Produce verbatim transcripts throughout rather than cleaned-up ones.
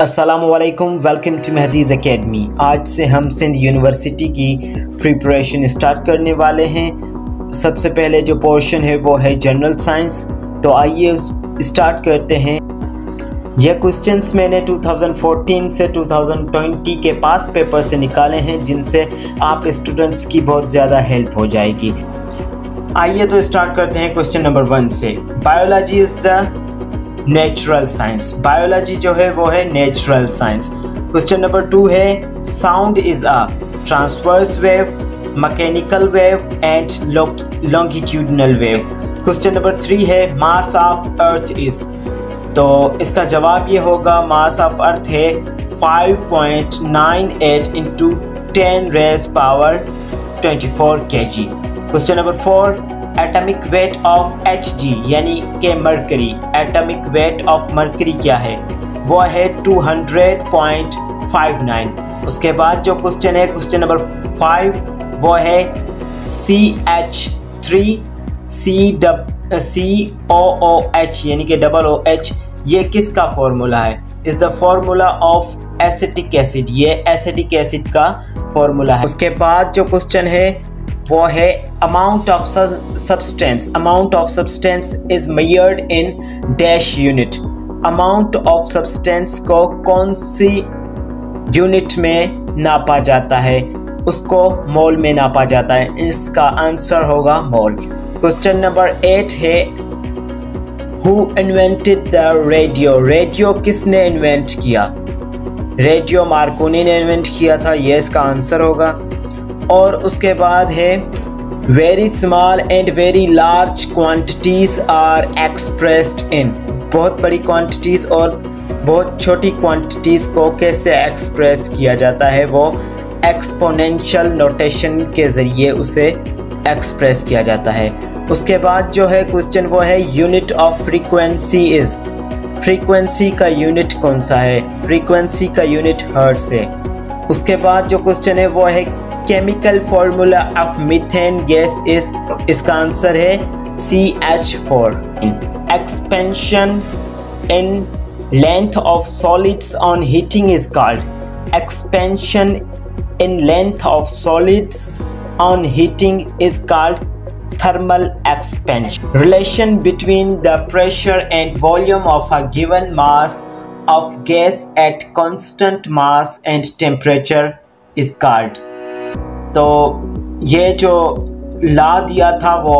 अस्सलामुअलैकुम, welcome to महदीज़ academy. आज से हम सिंध यूनिवर्सिटी की प्रिपरेशन स्टार्ट करने वाले हैं। सबसे पहले जो पोर्शन है वो है जनरल साइंस, तो आइए स्टार्ट करते हैं। यह क्वेश्चंस मैंने दो हज़ार चौदह से दो हज़ार बीस के पास्ट पेपर से निकाले हैं, जिनसे आप स्टूडेंट्स की बहुत ज़्यादा हेल्प हो जाएगी। आइए तो स्टार्ट करते हैं क्वेश्चन नंबर वन से। Biology is the natural science, biology जो है वो है natural science. Question number two है, sound is a transverse wave, mechanical wave and longitudinal wave. Question number three है, मास ऑफ अर्थ इज, तो इसका जवाब ये होगा मास ऑफ अर्थ है five point nine eight into ten raise power twenty four kg. Question number four, atomic weight of Hg यानी के mercury, atomic weight of mercury क्या है? वो है two hundred point five nine. उसके बाद जो क्वेश्चन है क्वेश्चन नंबर फाइव, वो है C H three C O O H यानी कि डबल ओ एच, ये किसका फॉर्मूला है? Is the formula of acetic acid, ये एसिटिक एसिड का फॉर्मूला है। उसके बाद जो क्वेश्चन है वो है amount of substance, amount of substance is measured in dash unit. Amount of substance को कौन सी यूनिट में नापा जाता है? उसको मोल में नापा जाता है। इसका आंसर होगा मोल। क्वेश्चन नंबर एट है, who invented the radio, radio किसने इन्वेंट किया? रेडियो मार्कोनी ने इन्वेंट किया था, ये इसका आंसर होगा। और उसके बाद है, very small and very large quantities are expressed in, बहुत बड़ी क्वांटिटीज़ और बहुत छोटी क्वांटिटीज़ को कैसे एक्सप्रेस किया जाता है? वो एक्सपोनेंशियल नोटेशन के ज़रिए उसे एक्सप्रेस किया जाता है। उसके बाद जो है क्वेश्चन वो है, unit of frequency is, frequency का यूनिट कौन सा है? फ्रीक्वेंसी का यूनिट हर्ट्ज़ है। उसके बाद जो क्वेश्चन है वो है, chemical formula of methane gas is, इसका आंसर है C H four. Expansion in length of solids on heating is called, expansion in length of solids on heating is called thermal expansion. Relation between the pressure and volume of a given mass of gas at constant mass and temperature is called. तो ये जो ला दिया था वो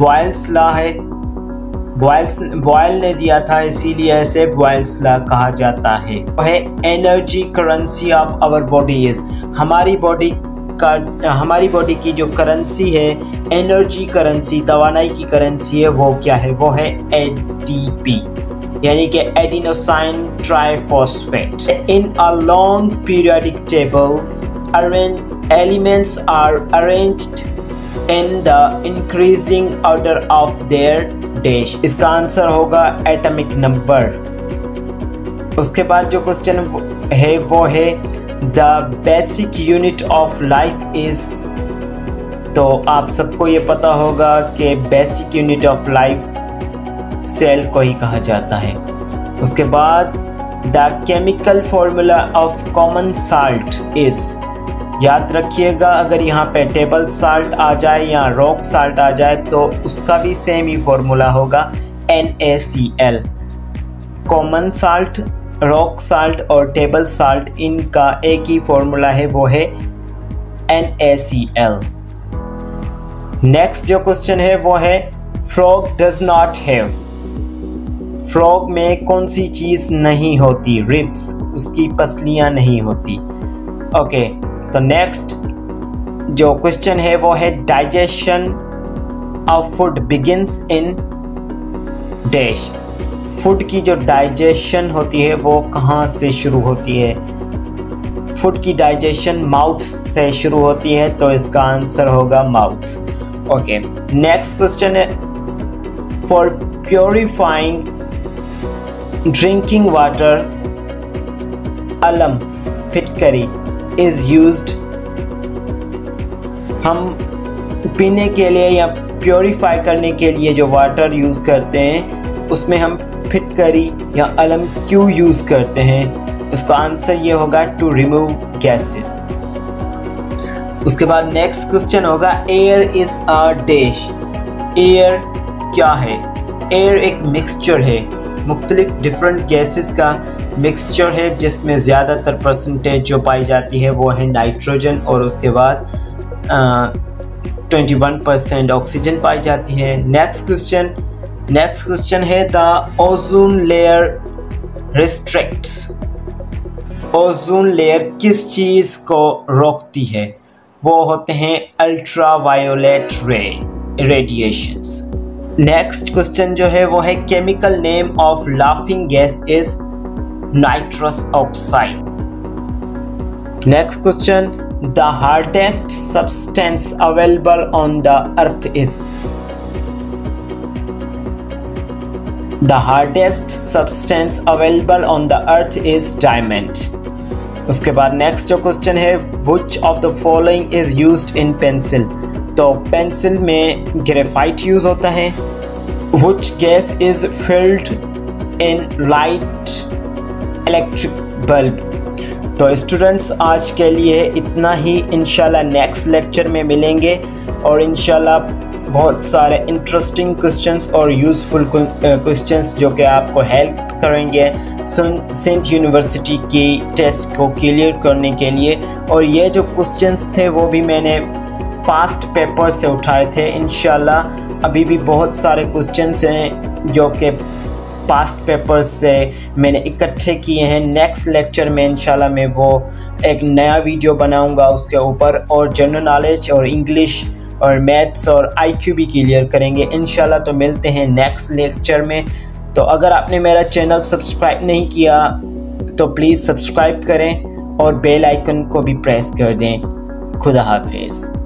boils ला है, boils boil ने दिया था, इसीलिए इसे बॉयल्स ला कहा जाता है। वो है, energy currency of our body is, हमारी बॉडी का हमारी बॉडी की जो करेंसी है, एनर्जी करेंसी, तवानाई की करेंसी है, वो क्या है? वो है ए टी पी यानी कि adenosine triphosphate. In a long periodic table elements are arranged in the increasing order of their dash, इसका आंसर होगा एटॉमिक नंबर। उसके बाद जो क्वेश्चन है वो है, the basic unit of life is, तो आप सबको ये पता होगा कि basic unit of life cell को ही कहा जाता है। उसके बाद, the chemical formula of common salt is, याद रखिएगा अगर यहाँ पे टेबल साल्ट आ जाए या रॉक साल्ट आ जाए तो उसका भी सेम ही फॉर्मूला होगा N A C L. Common salt, rock salt और टेबल साल्ट, इनका एक ही फॉर्मूला है, वो है N A C L. Next जो क्वेश्चन है वो है, frog does not have, frog में कौन सी चीज़ नहीं होती? रिब्स, उसकी पसलियाँ नहीं होती। ओके, तो नेक्स्ट जो क्वेश्चन है वो है, digestion of food begins in dash, food की जो डाइजेशन होती है वो कहाँ से शुरू होती है? फूड की डाइजेशन माउथ से शुरू होती है, तो इसका आंसर होगा माउथ। ओके, नेक्स्ट क्वेश्चन है, for purifying drinking water alum फिटकरी इज़ यूज्ड, हम पीने के लिए या प्योरीफाई करने के लिए जो वाटर यूज़ करते हैं उसमें हम फिटकरी या अलम क्यों यूज़ करते हैं? उसका आंसर ये होगा टू रिमूव गैसेस। उसके बाद नेक्स्ट क्वेश्चन होगा air is a dash. Air क्या है? एयर एक मिक्सचर है, मुख्तलिफ डिफरेंट गैसेस का मिक्सचर है, जिसमें ज़्यादातर परसेंटेज जो पाई जाती है वो है नाइट्रोजन, और उसके बाद इक्कीस परसेंट ऑक्सीजन पाई जाती है। नेक्स्ट क्वेश्चन नेक्स्ट क्वेश्चन है the ozone layer restricts. Ozone layer किस चीज़ को रोकती है? वो होते हैं ultra violet ray radiations. Next question जो है वो है chemical name of laughing gas is nitrous oxide. Next question the hardest substance available on the earth is. The hardest substance available on the earth is diamond. उसके बाद next जो question है which of the following is used in pencil. तो pencil में graphite use होता है। Which gas is filled in light electric bulb. तो students आज के लिए इतना ही, इंशाल्लाह नेक्स्ट लेक्चर में मिलेंगे और इंशाल्लाह बहुत सारे इंटरेस्टिंग क्वेश्चंस और यूज़फुल क्वेश्चंस जो कि आपको हेल्प करेंगे सिंध यूनिवर्सिटी की टेस्ट को क्लियर करने के लिए। और ये जो क्वेश्चंस थे वो भी मैंने पास्ट पेपर से उठाए थे। इंशाल्लाह अभी भी बहुत सारे क्वेश्चंस हैं जो कि पास्ट पेपर से मैंने इकट्ठे किए हैं। नेक्स्ट लेक्चर में इंशाल्लाह मैं वो एक नया वीडियो बनाऊंगा उसके ऊपर, और जनरल नॉलेज और इंग्लिश और मैथ्स और आई क्यू भी क्लियर करेंगे इंशाल्लाह। तो मिलते हैं नेक्स्ट लेक्चर में। तो अगर आपने मेरा चैनल सब्सक्राइब नहीं किया तो प्लीज़ सब्सक्राइब करें और बेल आइकन को भी प्रेस कर दें। खुदा हाफिज़।